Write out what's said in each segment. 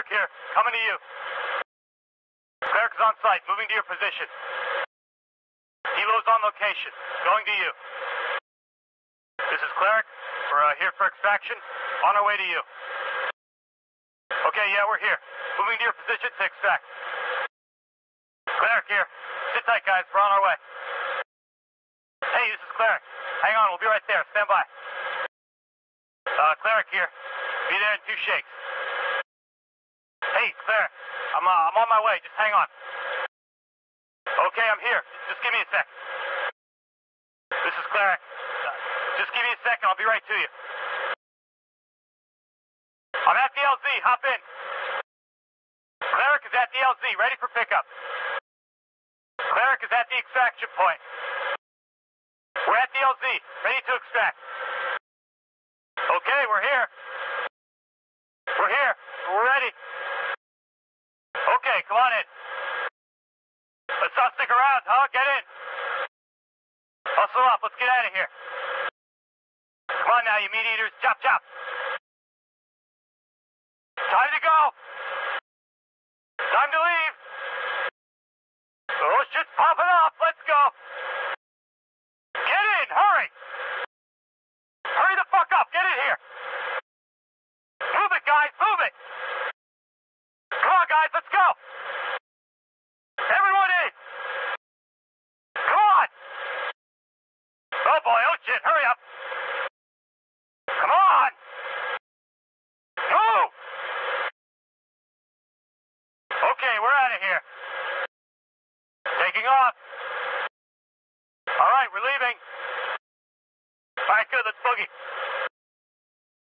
Cleric here, coming to you. Cleric's on site, moving to your position. Helo's on location, going to you. This is Cleric. We're here for extraction. On our way to you. Okay, yeah, we're here. Moving to your position to extract. Cleric here. Sit tight, guys. We're on our way. Hey, this is Cleric. Hang on, we'll be right there. Stand by. Cleric here. Be there in 2 shakes. Hey, Cleric. I'm on my way. Just hang on. Okay, I'm here. Just give me a sec. This is Cleric. Just give me a second. I'll be right to you. I'm at the LZ. Hop in. Cleric is at the LZ, ready for pickup. Cleric is at the extraction point. We're at the LZ, ready to extract. Okay, we're here. We're here. We're ready. Okay, come on in. Let's not stick around, huh? Get in. Hustle up. Let's get out of here. Come on now, you meat eaters. Chop, chop. Time to go! Time to leave! Oh, shit's popping off! Let's go! Get in! Hurry! Hurry the fuck up! Get in here! Move it, guys! Move it! Come on, guys! Let's go! Everyone in! Come on! Oh, boy! Oh, shit! Hurry up! Come on! Move! Okay, we're out of here. Taking off. All right, we're leaving. All right, good, let's boogie.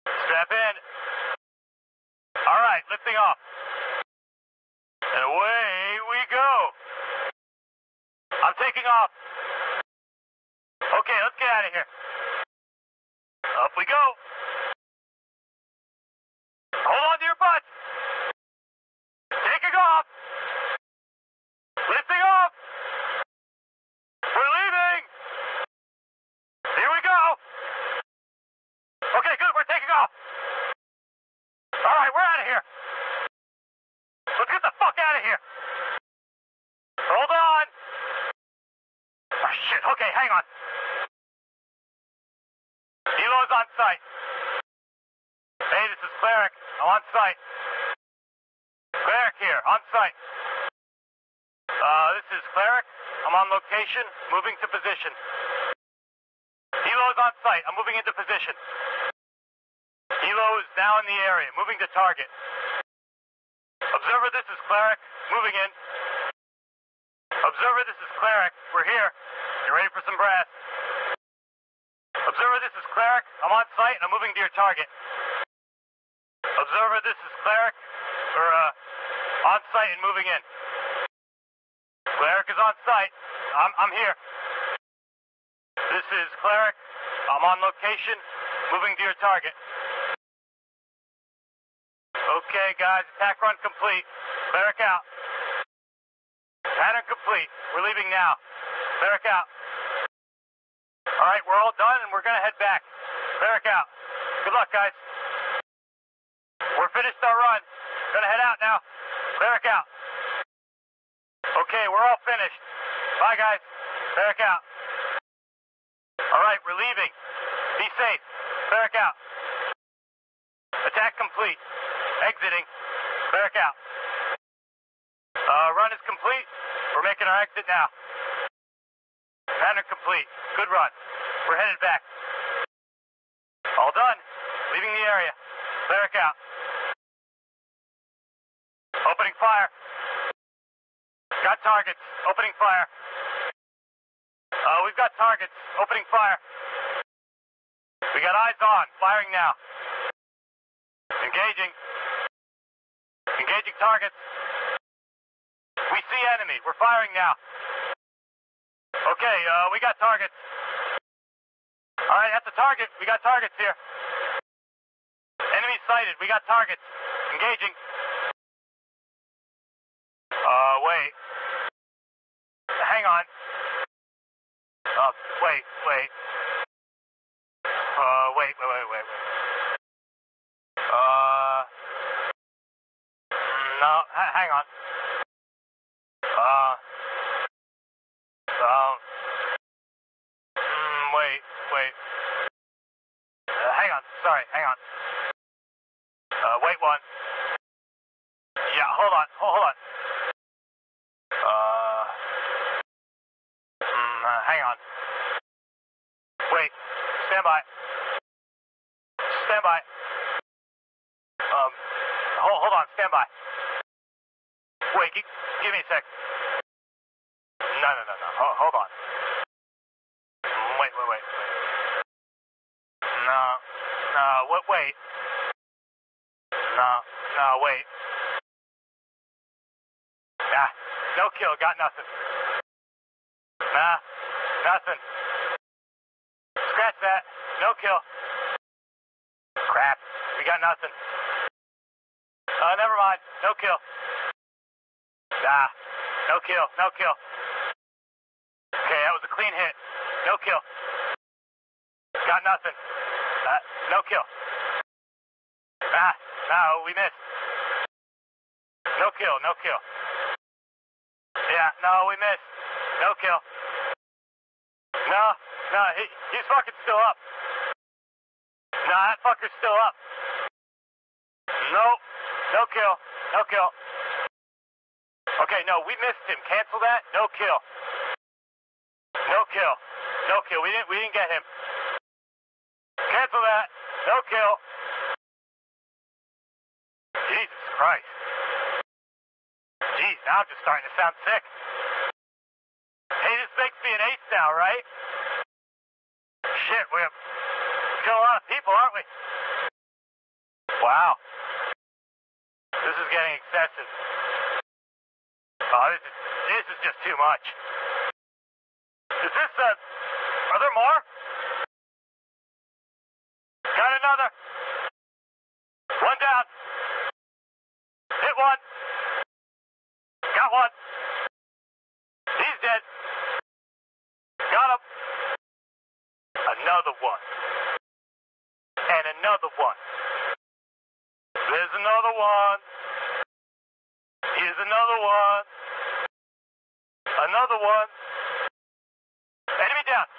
Strap in. All right, lifting off. And away we go. I'm taking off. Okay, let's get out of here. Up we go. Hold on to your butts. Taking off! Lifting off! We're leaving! Here we go! Okay, good, we're taking off! Alright, we're out of here! Let's get the fuck out of here! Hold on! Oh shit, okay, hang on. Elo's on site. Hey, this is Cleric. I'm on site. Cleric here, on site. This is Cleric. I'm on location, moving to position. Helo is on site. I'm moving into position. Helo is now in the area, moving to target. Observer, this is Cleric, moving in. Observer, this is Cleric. We're here. You ready for some brass? Observer, this is Cleric. I'm on site and I'm moving to your target. Observer, this is Cleric. We're on site and moving in. Cleric is on site. I'm here. This is Cleric. I'm on location, moving to your target. Okay, guys, attack run complete. Cleric out. Pattern complete. We're leaving now. Cleric out. All right, we're all done, and we're going to head back. Cleric out. Good luck, guys. We're finished our run. Gonna head out now. Cleric out. Okay, we're all finished. Bye, guys. Cleric out. All right, we're leaving. Be safe. Cleric out. Attack complete. Exiting. Cleric out. Run is complete. We're making our exit now. Pattern complete. Good run. We're headed back. All done. Leaving the area. Cleric out. Opening fire. Got targets. Opening fire. We've got targets. Opening fire. We got eyes on. Firing now. Engaging. Engaging targets. We see enemy. We're firing now. Okay, we got targets. Alright, that's a target. We got targets here. Enemy sighted. We got targets. Engaging. Wait. Hang on. Wait. Wait. No, hang on. Wait. Hang on, sorry, hang on. Wait one. Yeah, hold on. Hang on. Wait, stand by. Hold on, stand by. Wait, give me a sec. No, hold on. Wait. No, wait. No, wait. Nah, no kill, got nothing. Nah, nothing. Scratch that, no kill. Crap, we got nothing. Never mind, no kill. Nah, no kill. Okay, that was a clean hit. No kill. Got nothing. No kill. Ah, no, we missed. No kill. Yeah, no, we missed. No kill. No, he's fucking still up. No, that fucker's still up. Nope. No kill. Okay, no, we missed him. Cancel that. No kill. We didn't get him. Cancel that. No kill. Jesus Christ. Jeez, now I'm just starting to sound sick. Hey, this makes me an ace now, right? Shit, we're killing a lot of people, aren't we? Wow. This is getting excessive. Oh, this is just too much. Is this a... Are there more? Got another. One down. Hit one. Got one. He's dead. Got him. Another one. And another one. There's another one. Here's another one. Another one. Enemy down.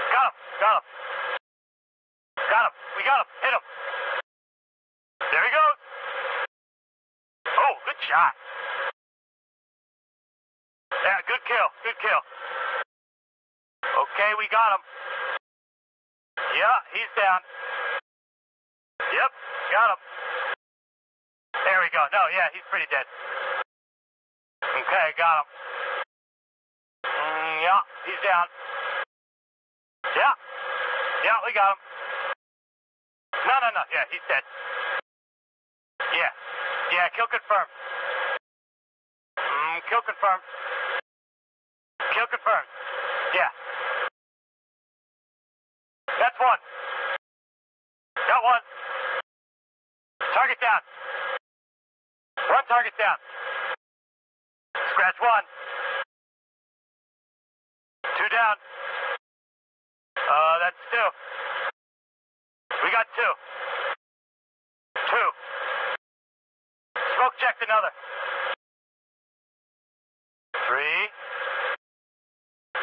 Got him. We got him. Hit him. There he goes. Oh, good shot. Yeah, good kill. Okay, we got him. Yeah, he's down. Yep, got him. There we go. No, yeah, he's pretty dead. Okay, got him. Yeah, he's down. Yeah, we got him. No, yeah, he's dead. Yeah, kill confirmed. Kill confirmed. Yeah. That's one. Got one. Target down. Run target down. Scratch one. Two down. That's two. We got two. Two. Smoke checked another. Three.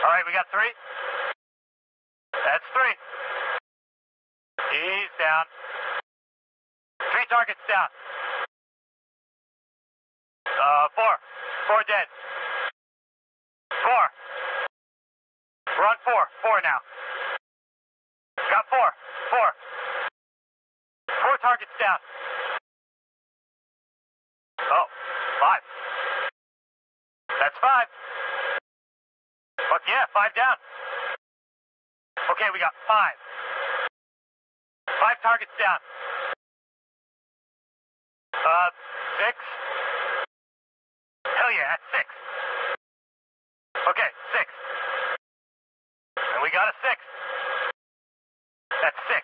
Alright, we got three. That's three. He's down. Three targets down. Four. Four dead. Four. We're on four. Four now. Got four. Four. Four targets down. Oh, five. That's five. Fuck yeah, five down. Okay, we got five. Five targets down. Six. Hell yeah, that's six. Okay, six. And we got a six. That's six.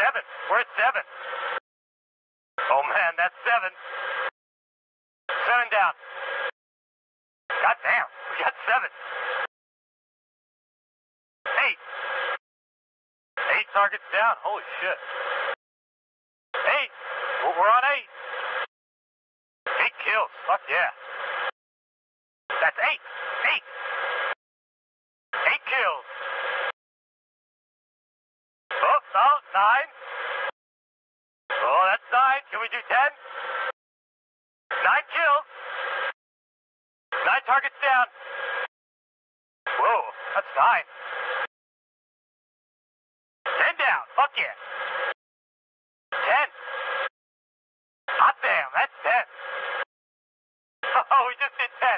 Seven. We're at seven. Oh man, that's seven. Seven down. God damn, we got seven. Eight. Eight target's down. Holy shit. 8. We're on 8. 8 kills. Fuck yeah. That's 8. 8. 8 kills. Oh, no. 9. Oh, that's 9. Can we do 10? 9 kills. 9 targets down. Whoa, that's 9. 10 down. Fuck yeah. 10. Hot damn, that's 10. Oh, we just did 10.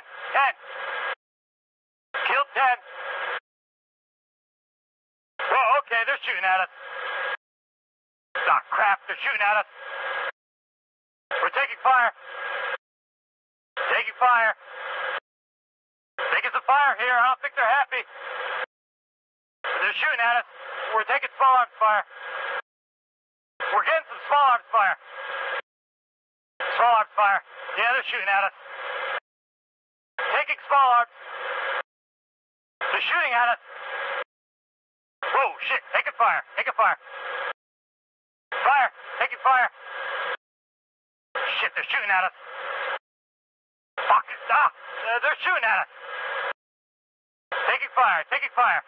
10. Killed 10. Oh, okay, they're shooting at us. Ah, crap, they're shooting at us. We're taking fire. Taking fire. Taking some fire here. I don't think they're happy. They're shooting at us. We're taking small arms fire. We're getting some small arms fire. Small arms fire. Yeah, they're shooting at us. Taking small arms. They're shooting at us. Whoa, shit. Taking fire. Taking fire. Fire. Taking fire. Shit, they're shooting at us. Fuck. Stop. They're shooting at us. Taking fire. Taking fire.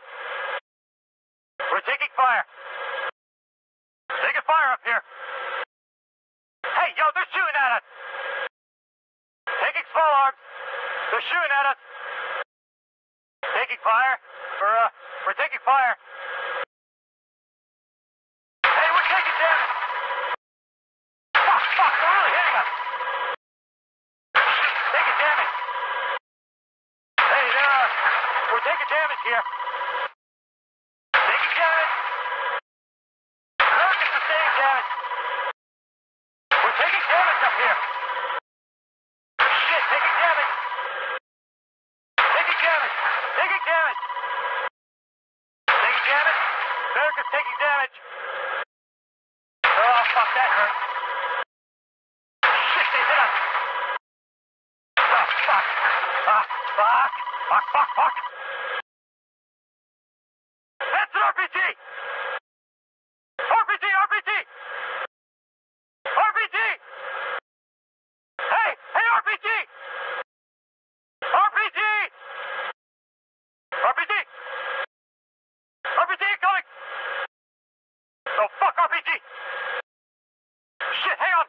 We're taking fire. Taking fire up here. Hey, yo, they're shooting at us. Taking small arms. They're shooting at us. Taking fire. We're taking fire. Hey, we're taking damage. Fuck, they're really hitting us. Taking damage. Hey, we're taking damage here. Taking damage. Cleric is sustaining damage. We're taking damage up here. Shit, taking damage. Taking damage. Taking damage. Taking damage. Cleric is taking damage. Oh, fuck, that hurt. Shit, they hit us. Oh, fuck. Ah, fuck. Fuck, fuck, fuck. That's an RPG! RPG, RPG! RPG! Hey, hey, RPG! RPG! RPG! RPG incoming! Oh, fuck, RPG! Shit, hang on!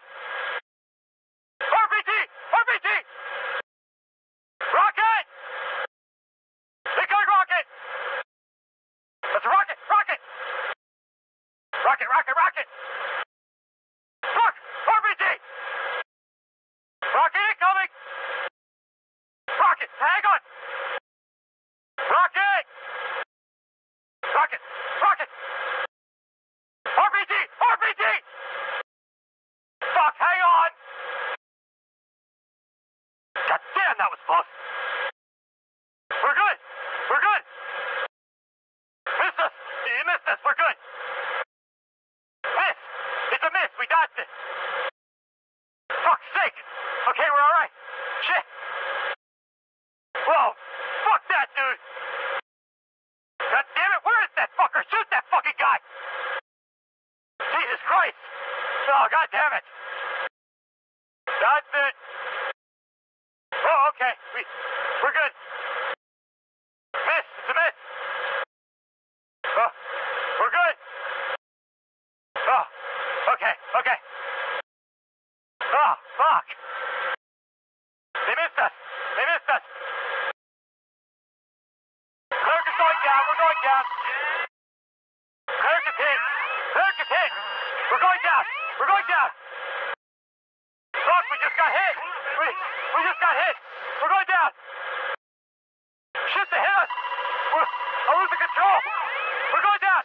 RPG! RPG! Rocket! Incoming rocket! That's a rocket! Rocket! Rocket, rocket, rocket! Fuck! RPG! Rocket incoming! Rocket! Hang on! Rocket! Rocket! Rocket! RPG! RPG! Fuck! Hang on! God damn, that was close! We're good! We're good! Missed us! You missed us! We're good! Miss! It's a miss! We dodged it! Fuck's sake! Okay, we're alright! Shit! Whoa! Fuck that, dude! God damn it! Where is that fucker? Shoot that fucking guy! Jesus Christ! Oh, god damn it! Dodged it! Oh, okay. We're good. Miss! It's a miss! Oh, we're good! Oh, okay, okay. Oh, fuck! They missed us! They missed us! Cleric is going down! We're going down! Cleric is hit! Cleric is hit! We're going down! We're going down! Fuck, we just got hit! We just got hit! We're going down! Shit, they hit us! I'm losing control! We're going down!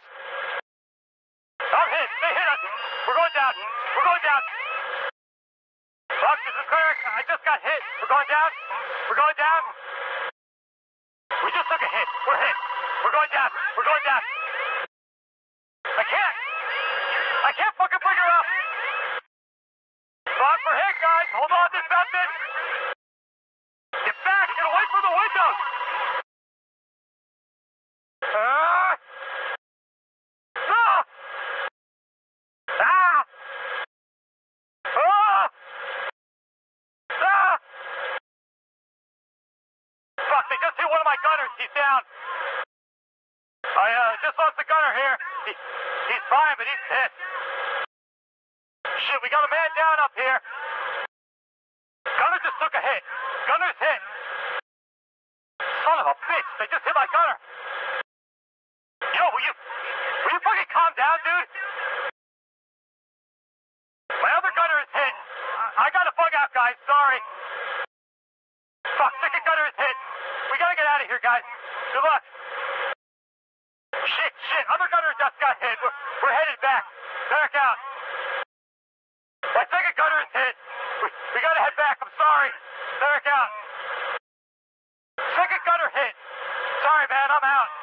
I'm hit! They hit us! We're going down! We're going down! Fuck, this is Cleric! I just got hit! We're going down! We're going down! We just took a hit! We're hit! We're going down! We're going down! I can't! I can't fucking bring her up! Fuck, we're hit, guys! Hold on, dismounted! Get back! Get away from the windows! No! Actually, just hit one of my gunners. He's down. I just lost the gunner here. He's fine, but he's pissed. Shit, we got a man down up here. Gunner just took a hit. Gunner's hit. Son of a bitch, they just hit my gunner. Yo, will you fucking calm down, dude? My other gunner is hit. I gotta bug out, guys, sorry. Fuck, second gunner is hit. We gotta get out of here, guys. Good luck. Shit, other gunner just got hit. We're headed back. Back out. My second gunner is hit. We gotta head back, I'm sorry. Cleric out. Second gunner hit. Sorry, man, I'm out.